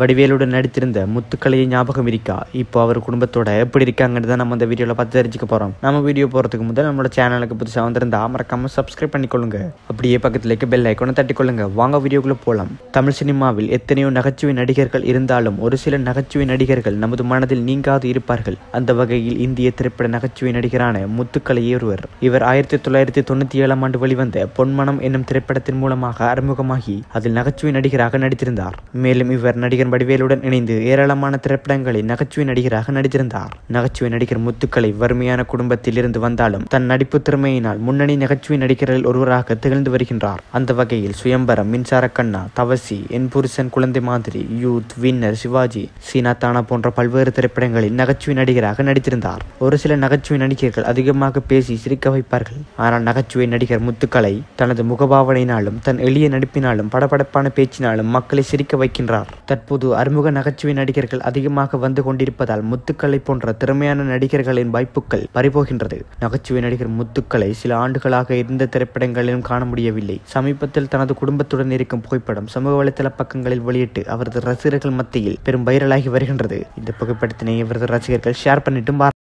வடிவேலுடன் நடித்திருந்த முத்துக்களையை ஞாபகம் இருக்கா? இப்போ அவர் குடும்பத்தோட எப்படி இருக்காங்கன்னு தான் நம்ம இந்த வீடியோவில் பார்த்து தெரிஞ்சுக்க போகிறோம். நம்ம வீடியோ போகிறதுக்கு முதல் நம்மளோட சேனலுக்கு புதுசாக வந்திருந்தா மறக்காம சப்ஸ்கிரைப் பண்ணிக்கொள்ளுங்க. அப்படியே பக்கத்துலேயே பெல் ஐக்கோனை தட்டிக்கொள்ளுங்க. வாங்க வீடியோக்குள்ளே போகலாம். தமிழ் சினிமாவில் எத்தனையோ நகைச்சுவை நடிகர்கள் இருந்தாலும் ஒரு சில நகைச்சுவை நடிகர்கள் நமது மனதில் நீங்காது இருப்பார்கள். அந்த வகையில் இந்திய திரைப்பட நகைச்சுவை நடிகரான முத்துக்களை ஒருவர். இவர் 1997 ஆண்டு வெளிவந்த பொன்மனம் என்னும் திரைப்படத்தின் மூலமாக அறிமுகமாகி அதில் நகைச்சுவை நடிகராக நடித்திருந்தார். மேலும் இவர் நடிகர் வடிவேலுடன் இணைந்து ஏராளமான திரைப்படங்களில் நகைச்சுவை நடிகராக நடித்திருந்தார். நகைச்சுவை நடிகர் முத்துக்களை வறுமையான குடும்பத்தில் இருந்து வந்தாலும் தன் நடிப்பு திறமையினால் முன்னணி நகைச்சுவை நடிகர்கள் ஒருவராக திகழ்ந்து வருகின்றார். அந்த வகையில் சுயம்பரம், மின்சார கண்ணா, தவசி, என் புருஷன், குழந்தை மாதிரி, யூத், வின்னர், சிவாஜி, சீனாத்தானா போன்ற பல்வேறு திரைப்படங்களில் நகைச்சுவை நடிகராக நடித்திருந்தார். ஒரு சில நகைச்சுவை நடிகர்கள் அதிகமாக பேசி சிரிக்க வைப்பார்கள். ஆனால் நகைச்சுவை நடிகர் முத்துக்களை தனது முகபாவனையினாலும் தன் எளிய நடிப்பினாலும் படபடப்பான பேச்சினாலும் மக்களை சிரிக்க வைக்கின்றார். தற்போது அறிமுக நகைச்சுவை நடிகர்கள் அதிகமாக வந்து கொண்டிருப்பதால் முத்துக்களை போன்ற திறமையான நடிகர்களின் வாய்ப்புகள் பறிபோகின்றது. நகைச்சுவை நடிகர் முத்துக்களை சில ஆண்டுகளாக இருந்த திரைப்படங்களிலும் காண முடியவில்லை. சமீபத்தில் தனது குடும்பத்துடன் இருக்கும் புகைப்படம் சமூக வலைதள பக்கங்களில் வெளியிட்டு அவரது ரசிகர்கள் மத்தியில் பெரும் வைரலாகி வருகின்றது. இந்த புகைப்படத்தினை இவரது ரசிகர்கள் ஷேர் பண்ணிட்டும்